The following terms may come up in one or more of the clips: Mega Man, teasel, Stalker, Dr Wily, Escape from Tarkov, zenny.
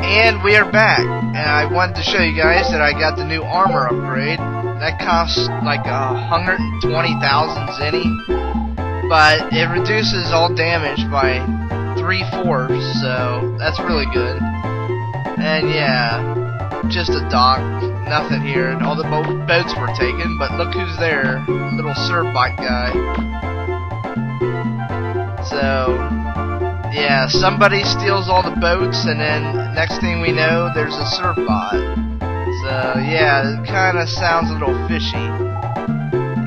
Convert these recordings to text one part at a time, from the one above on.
And we are back, and I wanted to show you guys that I got the new armor upgrade. That costs like 120,000 zenny, but it reduces all damage by 3/4, so that's really good. And yeah, just a dock, nothing here, and all the boats were taken, but look who's there, little surf bike guy. So yeah, somebody steals all the boats, and then next thing we know, there's a surf bot. So yeah, it kind of sounds a little fishy.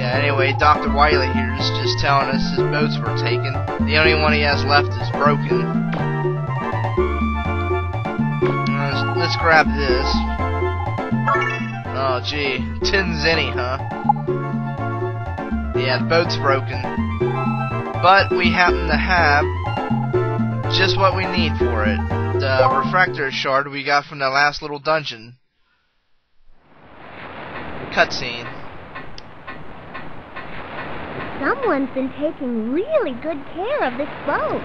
Yeah, anyway, Dr. Wily here is just telling us his boats were taken. The only one he has left is broken. Let's grab this. Oh, gee. 10 zenny, huh? Yeah, the boat's broken. But we happen to have just what we need for it. The refractor shard we got from the last little dungeon. Cutscene. Someone's been taking really good care of this boat.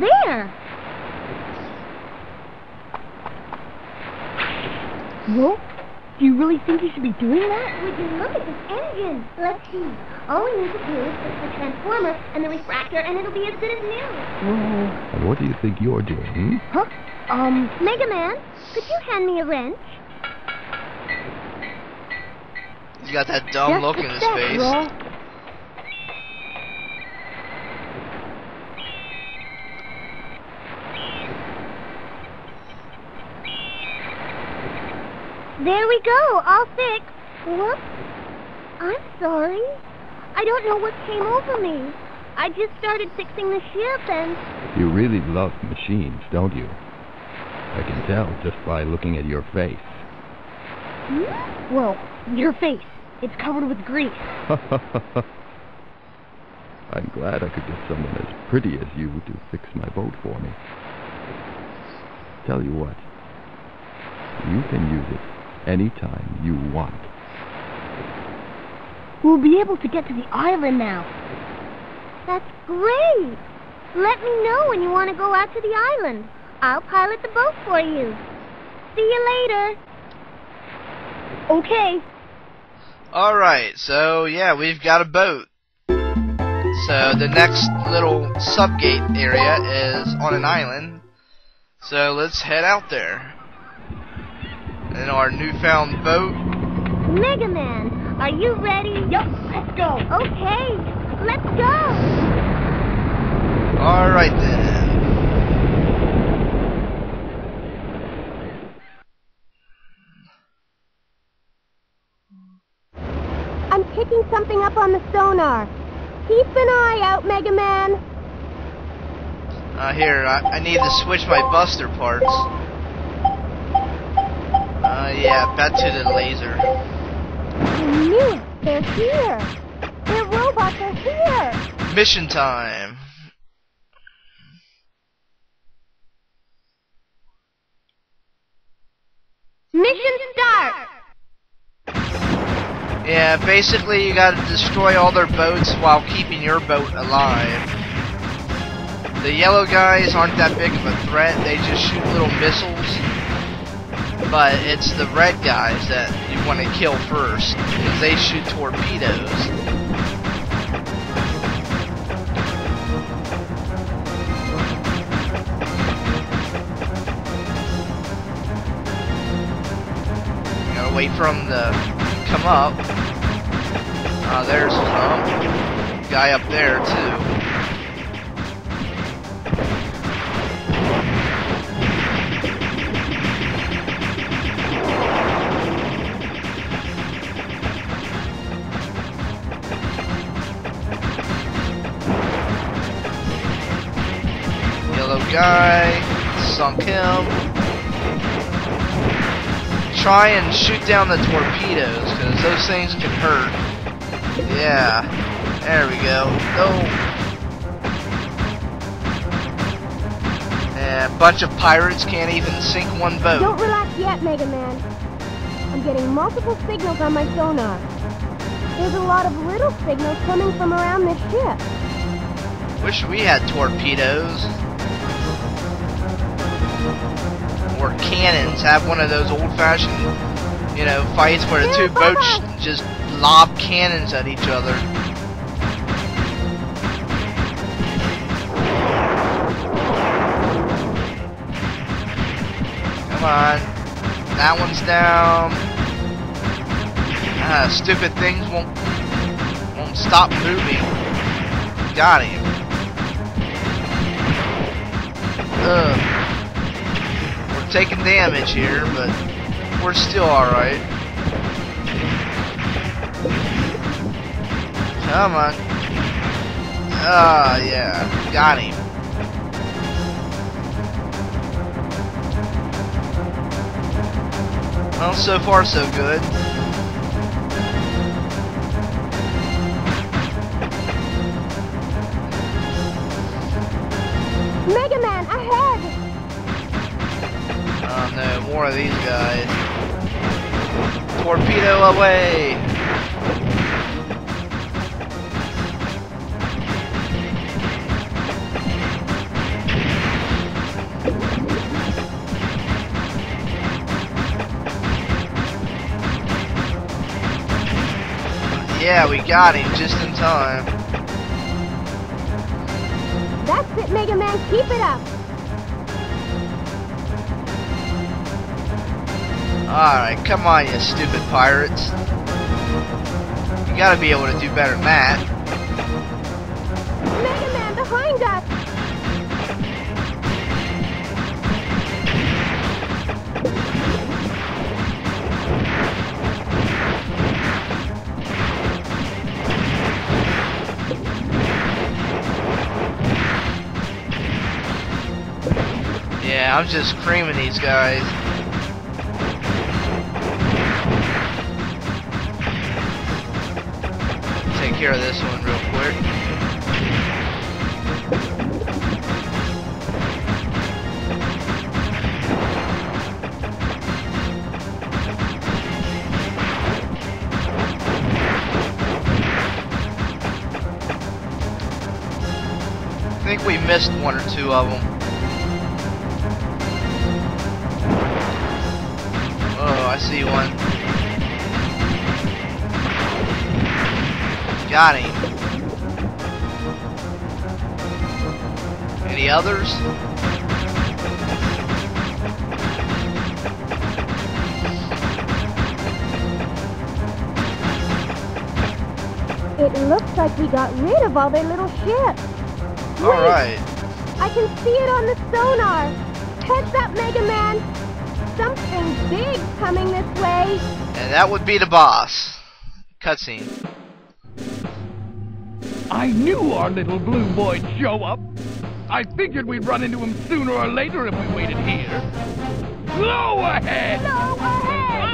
There! Whoa? Do you really think you should be doing that? Would you look at this engine? Let's see. All we need to do is fix the transformer and the refractor, and it'll be as good as new. Whoa. And what do you think you're doing, hmm? Huh? Mega Man, could you hand me a wrench? He's got that dumb look in his face. Bro. There we go, all fixed. Whoops. I'm sorry. I don't know what came over me. I just started fixing the ship and... You really love machines, don't you? I can tell just by looking at your face. Hmm? Well, your face. It's covered with grease. I'm glad I could get someone as pretty as you to fix my boat for me. Tell you what. You can use it anytime you want. We'll be able to get to the island now. That's great! Let me know when you want to go out to the island. I'll pilot the boat for you. See you later. Okay. Alright, so yeah, we've got a boat. So the next little subgate area is on an island. So let's head out there. And our newfound boat. Mega Man, are you ready? Yup, let's go. Okay, let's go. Alright then. I'm picking something up on the sonar. Keep an eye out, Mega Man. Here, I need to switch my buster parts. Yeah, back to the laser. I knew it! They're here! Their robots are here! Mission time! Mission start! Yeah, basically you gotta destroy all their boats while keeping your boat alive. The yellow guys aren't that big of a threat, they just shoot little missiles. But it's the red guys that you want to kill first, because they shoot torpedoes. You gotta wait for them to come up. There's a guy up there too. Guy, sunk him. Try and shoot down the torpedoes, because those things can hurt. Yeah, there we go. Oh. And a bunch of pirates can't even sink one boat. Don't relax yet, Mega Man. I'm getting multiple signals on my sonar. There's a lot of little signals coming from around this ship. Wish we had torpedoes. cannons have one of those old-fashioned, fights where the two boats just lob cannons at each other. Come on. That one's down. Stupid things won't stop moving. Got him. We're taking damage here, but we're still alright. Come on. Yeah. Got him. Well, so far so good. Mega Man, ahead! Oh no, more of these guys. Torpedo away! Yeah, we got him just in time. That's it, Mega Man. Keep it up. Alright, come on, you stupid pirates. You gotta be able to do better than that. Mega Man, behind us. Yeah, I'm just creaming these guys. Take care of this one real quick. I think we missed one or two of them. I see one. Got him. Any others? It looks like we got rid of all their little ships. Alright. I can see it on the sonar. Heads up, Mega Man. Something big coming this way. And that would be the boss. Cutscene. I knew our little blue boy'd show up. I figured we'd run into him sooner or later if we waited here. Blow ahead! Blow ahead!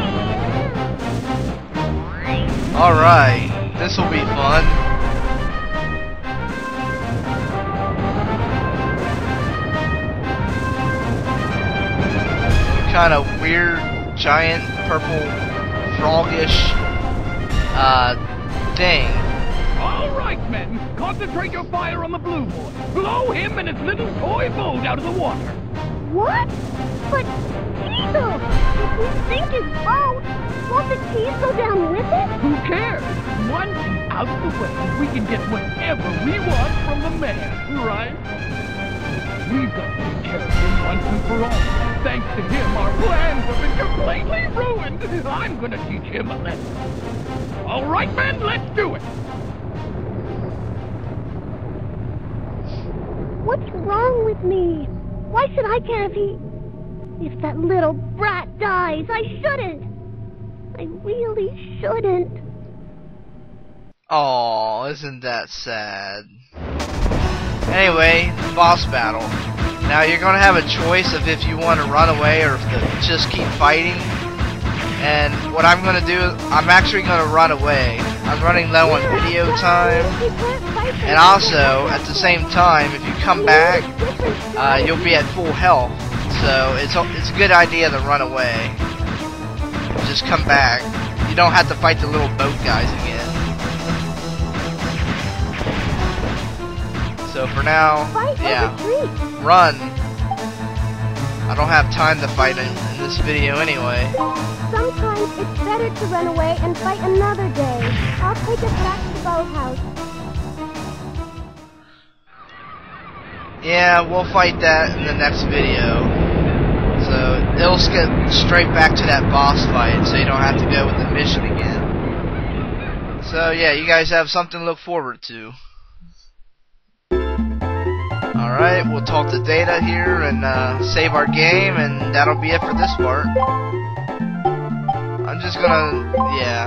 Alright, this'll be fun. Kind of weird, giant, purple, frogish thing. All right, men, concentrate your fire on the blue boy. Blow him and his little toy boat out of the water. What? But Teasel, if we sink his boat, won't the Teasel down with it? Who cares? Once out the way, we can get whatever we want from the man, right? We've got to take care of him once and for all. Thanks to him, our plans have been completely ruined. I'm gonna teach him a lesson. All right, man, let's do it. What's wrong with me? Why should I care if that little brat dies? I shouldn't. I really shouldn't. Aw, isn't that sad? Anyway, boss battle. Now you're going to have a choice of if you want to run away or just keep fighting. And what I'm going to do, I'm actually going to run away. I'm running low on video time. And also, at the same time, if you come back, you'll be at full health. So it's a good idea to run away. Just come back. You don't have to fight the little boat guys again. So for now, yeah, run. I don't have time to fight in this video anyway. Sometimes it's better to run away and fight another day. I'll take us back to the boathouse. Yeah, we'll fight that in the next video. So it'll skip straight back to that boss fight, so you don't have to go with the mission again. So yeah, you guys have something to look forward to. Alright, we'll talk to Data here and save our game, and that'll be it for this part. I'm just gonna, yeah.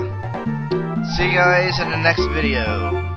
See you guys in the next video.